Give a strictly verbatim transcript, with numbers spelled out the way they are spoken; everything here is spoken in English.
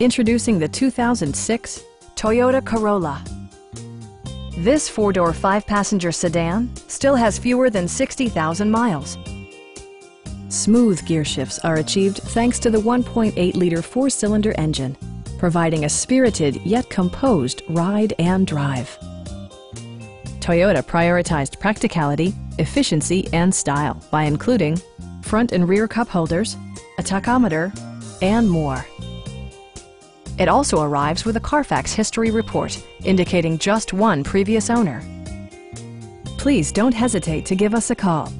Introducing the two thousand six Toyota Corolla. This four-door, five-passenger sedan still has fewer than sixty thousand miles. Smooth gear shifts are achieved thanks to the one point eight liter four-cylinder engine, providing a spirited yet composed ride and drive. Toyota prioritized practicality, efficiency, and style by including front and rear cup holders, a tachometer, and more. It also arrives with a Carfax history report, indicating just one previous owner. Please don't hesitate to give us a call.